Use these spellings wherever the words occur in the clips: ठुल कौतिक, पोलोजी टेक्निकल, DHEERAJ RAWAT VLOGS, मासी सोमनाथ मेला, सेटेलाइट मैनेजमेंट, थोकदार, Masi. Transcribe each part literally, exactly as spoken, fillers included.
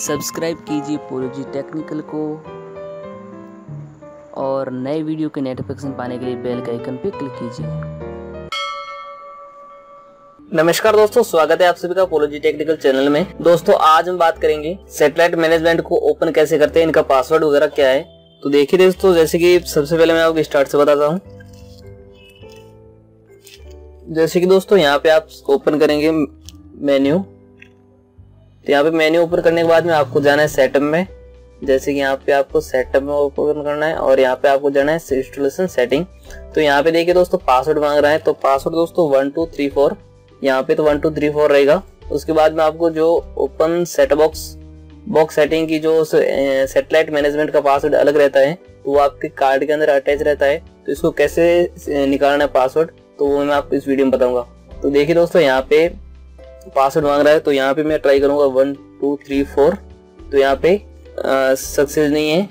Subscribe कीजिए पोलोजी टेक्निकल को और नए वीडियो के नोटिफिकेशन पाने के लिए बेल के आइकन पर क्लिक कीजिए। नमस्कार दोस्तों, स्वागत है आप सभी का पोलोजी टेक्निकल चैनल में। दोस्तों आज हम बात करेंगे सेटेलाइट मैनेजमेंट को ओपन कैसे करते हैं, इनका पासवर्ड वगैरह क्या है। तो देखिए दोस्तों, जैसे कि सबसे पहले मैं आपको स्टार्ट से बताता हूँ। जैसे कि दोस्तों यहाँ पे आप ओपन करेंगे मेन्यू, तो यहाँ पे मेन्यू ओपन करने के बाद में आपको जाना है सेटअप में। जैसे कि यहाँ पे आपको सेटअप में ओपन करना है और यहाँ पे आपको जाना है इंस्टॉलेशन सेटिंग। तो यहाँ पे देखिए दोस्तों पासवर्ड मांग रहा है, तो पासवर्ड दोस्तों वन टू थ्री फोर यहाँ पे तो वन टू थ्री फोर रहेगा। उसके बाद में आपको जो open setup box box setting की जो सेटेलाइट मैनेजमेंट का पासवर्ड अलग रहता है, तो वो आपके कार्ड के अंदर अटैच रहता है। तो इसको कैसे निकालना है पासवर्ड, तो वो मैं आपको इस वीडियो में बताऊंगा। तो देखिए दोस्तों यहाँ पे पासवर्ड मांग रहा है, तो यहाँ पे मैं ट्राई करूंगा वन टू थ्री फोर। तो यहाँ पे सक्सेस नहीं है,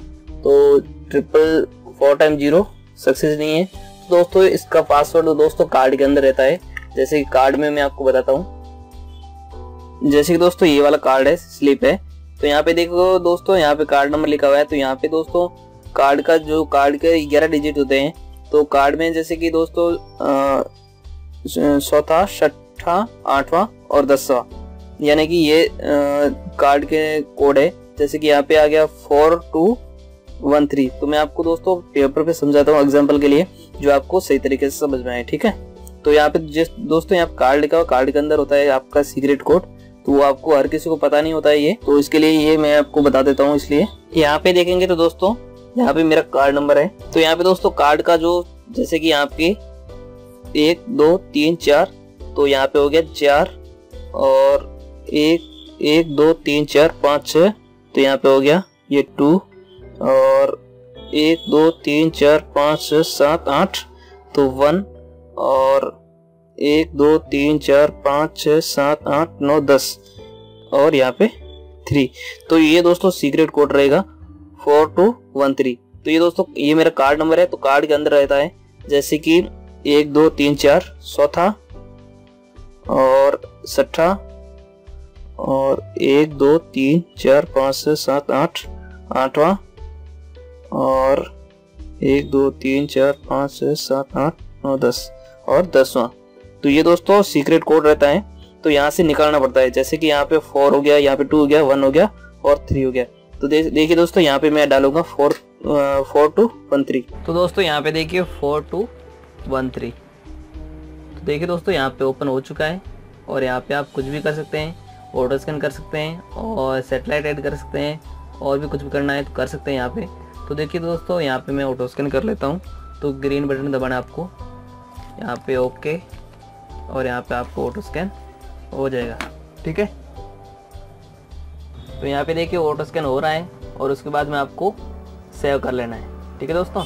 तो triple four time zero success नहीं है। तो दोस्तों इसका पासवर्ड दोस्तों कार्ड के अंदर रहता है। जैसे कि कार्ड में मैं आपको बताता हूँ, जैसे कि दोस्तों ये वाला कार्ड है, स्लिप है। तो यहाँ पे देखो दोस्तों यहाँ पे कार्ड नंबर लिखा हुआ है। तो यहाँ पे दोस्तों कार्ड का जो कार्ड के ग्यारह डिजिट होते हैं, तो कार्ड में जैसे कि दोस्तों चौथा, छठा, आठवां और दसवां, यानी कि ये आ, कार्ड के कोड है। जैसे कि यहाँ पे आ गया फोर टू वन थ्री। तो मैं आपको दोस्तों पेपर पे समझाता हूँ एग्जांपल के लिए, जो आपको सही तरीके से समझ में आए, ठीक है। तो यहाँ पे जिस दोस्तों यहाँ कार्ड लिखा हुआ, कार्ड के अंदर होता है आपका सीक्रेट कोड, तो वो आपको हर किसी को पता नहीं होता है ये, तो इसके लिए ये मैं आपको बता देता हूँ। इसलिए यहाँ पे देखेंगे तो दोस्तों यहाँ पे मेरा कार्ड नंबर है। तो यहाँ पे दोस्तों कार्ड का जो जैसे कि आपके एक दो तीन चार, तो यहाँ पे हो गया चार और एक एक दो तीन चार पाँच छः, तो यहाँ पे हो गया ये टू और एक दो तीन चार पाँच छः सात आठ, तो वन और एक दो तीन चार पाँच छः सात आठ नौ दस और यहाँ पे थ्री। तो ये दोस्तों सीक्रेट कोड रहेगा फोर टू वन थ्री। तो ये दोस्तों ये मेरा कार्ड नंबर है, तो कार्ड के अंदर रहता है जैसे कि एक दो तीन चार, चौथा और छठा और एक दो तीन चार पाँच छः सात आठ, आठवां और एक दो तीन चार पाँच छः सात आठ नौ दस और दसवां। तो ये दोस्तों सीक्रेट कोड रहता है, तो यहाँ से निकालना पड़ता है। जैसे कि यहाँ पे फोर हो गया, यहाँ पे टू हो गया, वन हो गया और थ्री हो गया। तो दे, देखिए दोस्तों यहाँ पे मैं डालूंगा four four two one three. तो दोस्तों यहाँ पे देखिए फोर टू वन थ्री। तो देखिए दोस्तों यहाँ पे ओपन हो चुका है और यहाँ पे आप कुछ भी कर सकते हैं, ऑटो स्कैन कर सकते हैं और सेटेलाइट ऐड कर सकते हैं, और भी कुछ भी करना है तो कर सकते हैं यहाँ पे। तो देखिए दोस्तों यहाँ पे मैं ऑटो स्कैन कर लेता हूँ, तो ग्रीन बटन दबाना आपको यहाँ पे, ओके, और यहाँ पे आपको ऑटो स्कैन हो जाएगा, ठीक है। तो यहाँ पे देखिए ऑटो स्कैन हो रहा है और उसके बाद में आपको सेव कर लेना है, ठीक है दोस्तों।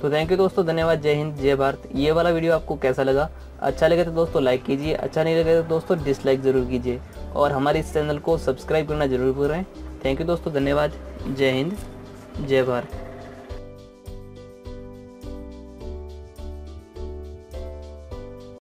तो थैंक यू दोस्तों, धन्यवाद, जय हिंद, जय भारत। ये वाला वीडियो आपको कैसा लगा? अच्छा लगे तो दोस्तों लाइक कीजिए, अच्छा नहीं लगे तो दोस्तों डिसलाइक ज़रूर कीजिए और हमारे इस चैनल को सब्सक्राइब करना जरूर करें। थैंक यू दोस्तों, धन्यवाद, जय हिंद, जय भारत।